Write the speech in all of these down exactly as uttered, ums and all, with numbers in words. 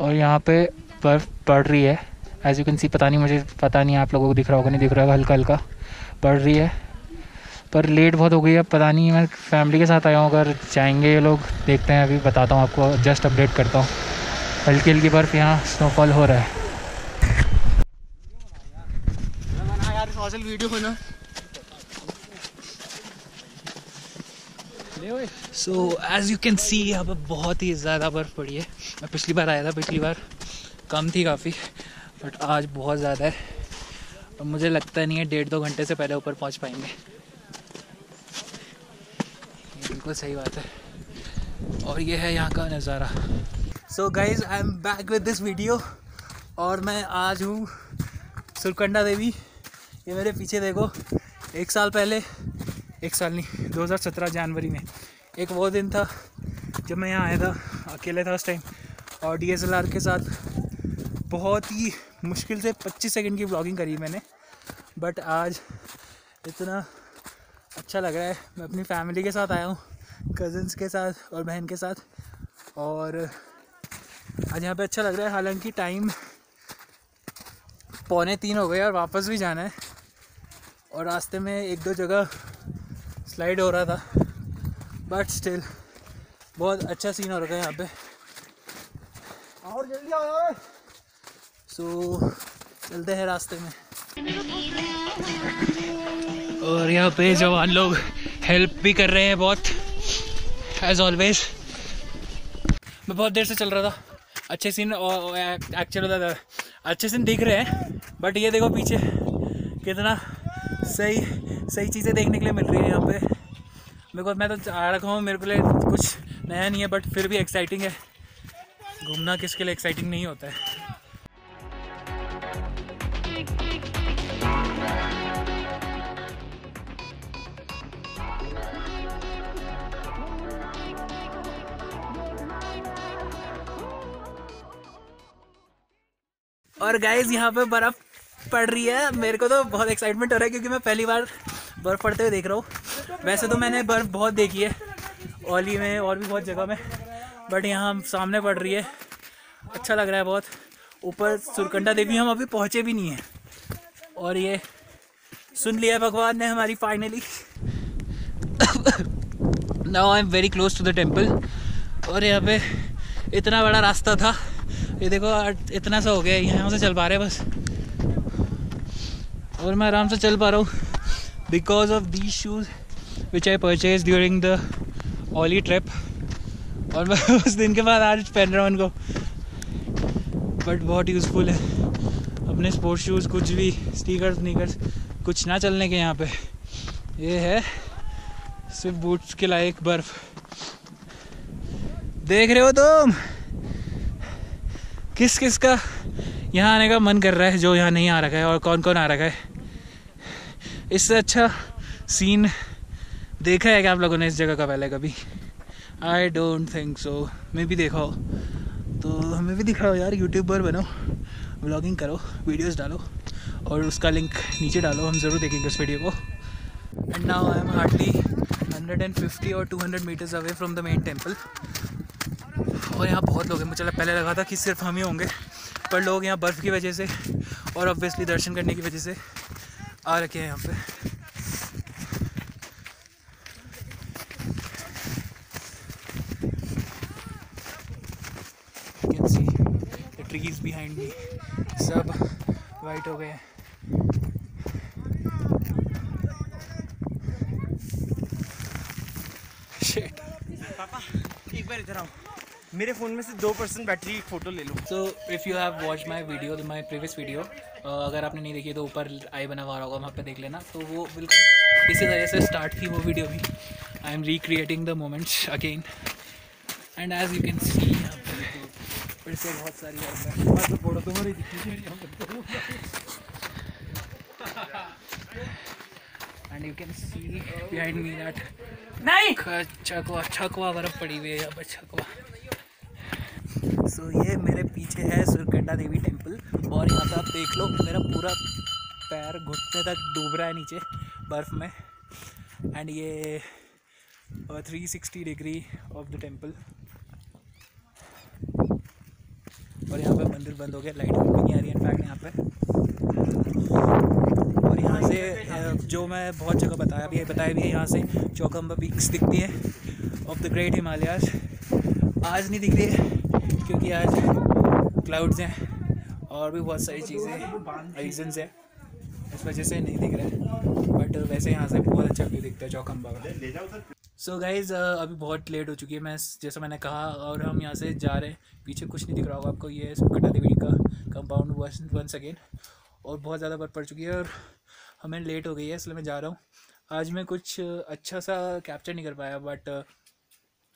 और यहाँ पे बर्फ़ पड़ रही है एज यू कैन सी। पता नहीं मुझे पता नहीं आप लोगों को दिख रहा होगा नहीं दिख रहा होगा, हल्का हल्का पड़ रही है पर लेट बहुत हो गई है। पता नहीं मैं फैमिली के साथ आया हूँ, अगर जाएंगे ये लोग देखते हैं। अभी बताता हूँ आपको, जस्ट अपडेट करता हूँ। हल्की हल्की बर्फ़ यहाँ स्नोफॉल हो रहा है। So as you can see यहाँ पर बहुत ही ज़्यादा बर्फ़ पड़ी है। मैं पिछली बार आया था, पिछली बार कम थी काफ़ी, बट आज बहुत ज़्यादा है और मुझे लगता नहीं है डेढ़ दो घंटे से पहले ऊपर पहुँच पाएंगे। बिल्कुल सही बात है। और ये है यहाँ का नज़ारा। So guys I am back with this video और मैं आज हूँ सुरकंडा देवी। ये मेरे पीछे देखो, एक साल पहले एक साल नहीं दो हज़ार सत्रह जनवरी में एक वो दिन था जब मैं यहाँ आया था, अकेले था उस टाइम और डीएसएलआर के साथ बहुत ही मुश्किल से पच्चीस सेकंड की ब्लॉगिंग करी मैंने। बट आज इतना अच्छा लग रहा है। मैं अपनी फैमिली के साथ आया हूँ, कज़न्स के साथ और बहन के साथ, और आज यहाँ पे अच्छा लग रहा है। हालांकि टाइम पौने तीन हो गए और वापस भी जाना है और रास्ते में एक दो जगह स्लाइड हो रहा था, बट स्टिल बहुत अच्छा सीन हो रखा है यहाँ पे। और जल्दी आओ यार। सो चलते हैं रास्ते में। और यहाँ पे जवान लोग हेल्प भी कर रहे हैं बहुत, एज ऑलवेज। मैं बहुत देर से चल रहा था। अच्छे सीन एक्चुअली होता था, अच्छे सीन दिख रहे हैं, बट ये देखो पीछे कितना सही सही चीज़ें देखने के लिए मिल रही है यहाँ पे मेरे को। मैं तो आ रखा हूँ, मेरे को लिए कुछ नया नहीं है, बट फिर भी एक्साइटिंग है। घूमना किसके लिए एक्साइटिंग नहीं होता है। और गाइस यहाँ पे बर्फ़ पड़ रही है। मेरे को तो बहुत एक्साइटमेंट हो रहा है क्योंकि मैं पहली बार बर्फ़ पड़ते हुए देख रहा हूँ। वैसे तो मैंने बर्फ़ बहुत देखी है ओली में और भी बहुत जगह में, बट यहाँ सामने पड़ रही है। अच्छा लग रहा है बहुत। ऊपर सुरकंडा देवी हम अभी पहुँचे भी नहीं हैं और ये सुन लिया भगवान ने हमारी finally. Now I am very close to the temple. और यहाँ पे इतना बड़ा रास्ता था, ये देखो इतना सा हो गया। यहाँ से चल पा रहे बस, और मैं आराम से चल पा रहा हूँ because of these shoes which I purchase during the Auli trip. और मैं उस दिन के बाद आज पहन रहा हूँ उनको, बट बहुत यूज़फुल है अपने स्पोर्ट्स शूज़। कुछ भी स्नीकर्स स्नीकर्स कुछ ना चलने के यहाँ पे। ये है सिर्फ बूट्स के लायक बर्फ़। देख रहे हो तुम किस किस का यहाँ आने का मन कर रहा है, जो यहाँ नहीं आ रखा है और कौन कौन आ रखा है। इससे अच्छा सीन देखा है क्या आप लोगों ने इस जगह का पहले कभी? I don't think so. मैं भी देखा हो तो हमें भी दिखाओ यार। यूट्यूबर बनो, व्लॉगिंग करो, वीडियोस डालो और उसका लिंक नीचे डालो, हम ज़रूर देखेंगे उस वीडियो को। And now I am hardly hundred and fifty और two hundred meters away from the main temple. और यहाँ बहुत लोग हैं। मुझे पहले लगा था कि सिर्फ हम ही होंगे, पर लोग यहाँ बर्फ़ की वजह से और ऑब्वियसली दर्शन करने की वजह से आ रखे हैं यहाँ पे। Can see the trees behind me, सब वाइट हो गए हैं। शिट। पापा एक बार इधर आओ, मेरे फ़ोन में से दो परसेंट बैटरी की फ़ोटो ले लो। So if you have watch my video, my previous video, अगर आपने नहीं देखी तो ऊपर आई बना हुआ होगा, वहाँ पे देख लेना। तो वो बिल्कुल इसी तरह से स्टार्ट की वो वीडियो भी। I am recreating the moments again and as you can see फिर से बहुत सारी फोटो तो हो रही थी। And you can see behind me that नहीं अच्छा को अच्छा को बर्फ़ पड़ी हुई है यहाँ पर, अच्छा को। सो so, ये मेरे पीछे है सुरकंडा देवी टेम्पल। और यहाँ पे आप देख लो, मेरा पूरा पैर घुटने तक डूब रहा है नीचे बर्फ़ में। एंड ये three sixty degree of the temple. और और यहाँ पर मंदिर बंद हो गया, लाइट बिल्कुल नहीं आ रही है इनफैक्ट यहाँ पर। और यहाँ से जो मैं बहुत जगह बताया भी है बताया भी है यहाँ से चौकम्बा पीक्स दिखती है ऑफ द ग्रेट हिमालयाज। आज नहीं दिख रही है क्योंकि आज क्लाउड्स हैं और भी बहुत सारी चीज़ें रीजन्स हैं, इस वजह से नहीं दिख रहा है, बट वैसे यहाँ से बहुत अच्छा व्यू दिखता है चौकम्बा का। सो गाइज़ अभी बहुत लेट हो चुकी है, मैं जैसा मैंने कहा, और हम यहाँ से जा रहे हैं। पीछे कुछ नहीं दिख रहा होगा आपको, ये सुरकंडा देवी का कंपाउंड वंस अगेन। और बहुत ज़्यादा बर्फ पड़ चुकी है और हमें लेट हो गई है, इसलिए मैं जा रहा हूँ। आज मैं कुछ अच्छा सा कैप्चर नहीं कर पाया, बट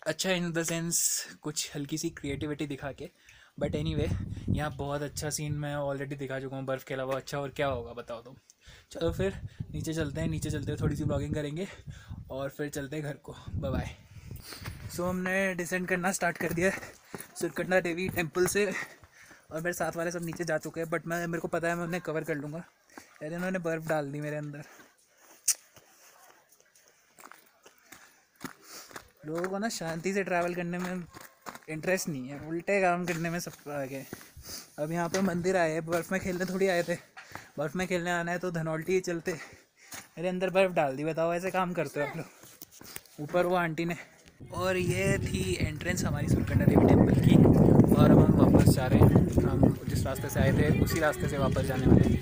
अच्छा इन द सेंस कुछ हल्की सी क्रिएटिविटी दिखा के। बट एनी वे यहाँ बहुत अच्छा सीन मैं ऑलरेडी दिखा चुका हूँ, बर्फ़ के अलावा अच्छा और क्या होगा बताओ तुम। चलो फिर नीचे चलते हैं, नीचे चलते हुए थोड़ी सी ब्लॉगिंग करेंगे और फिर चलते हैं घर को। Bye bye. सो हमने डिसेंड करना स्टार्ट कर दिया सुरकंडा देवी टेम्पल से, और मेरे साथ वाले सब नीचे जा चुके हैं, बट मैं मेरे को पता है मैं उन्हें कवर कर लूँगा। यानी उन्होंने बर्फ़ डाल दी मेरे अंदर। लोगों को ना शांति से ट्रैवल करने में इंटरेस्ट नहीं है, उल्टे काम करने में सब आ गए। अब यहाँ पर मंदिर आए हैं, बर्फ़ में खेलने थोड़ी आए थे। बर्फ़ में खेलने आना है तो धनौल्टी चलते, मेरे अंदर बर्फ़ डाल दी, बताओ ऐसे काम करते हो आप लोग। ऊपर वो आंटी ने। और ये थी एंट्रेंस हमारी सुरकंडा देवी टेम्पल की, और अब हम वापस जा रहे हैं। हम जिस रास्ते से आए थे उसी रास्ते से वापस जाने वाले हैं।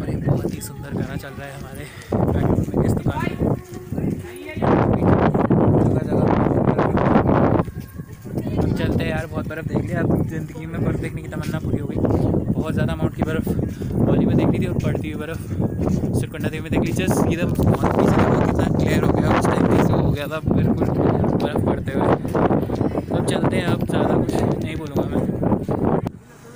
और एक बहुत ही सुंदर गाना चल रहा है हमारे बैकग्राउंड में, किस दुकान में चलते हैं यार। बहुत बर्फ़ देख लिया, अब ज़िंदगी में बर्फ़ देखने की तमन्ना पूरी हो गई। बहुत ज़्यादा अमाउंट की बर्फ़ औली में देखनी थी और पड़ती हुई बर्फ़ सुरकंडा देवी में देखनी। जस्ट सीधा बहुत ही ज़्यादा कितना क्लियर हो गया, उस टाइम से हो गया था बिल्कुल बर्फ़ पड़ते हुए। तो अब चलते हैं, अब ज़्यादा कुछ नहीं बोलूँगा मैं।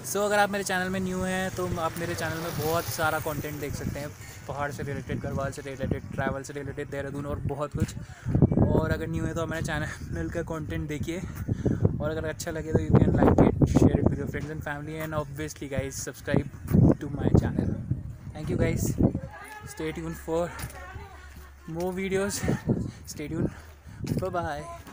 सो so, अगर आप मेरे चैनल में न्यू हैं तो आप मेरे चैनल में बहुत सारा कंटेंट देख सकते हैं, पहाड़ से रिलेटेड, गढ़वाल से रिलेटेड, ट्रैवल से रिलेटेड, देहरादून और बहुत कुछ। और अगर न्यू है तो हमारे चैनल का कंटेंट देखिए, और अगर अच्छा लगे तो you can like it, share it with your friends and family, and obviously guys subscribe to my channel. Thank you guys, stay tune for more videos, stay tune, bye bye.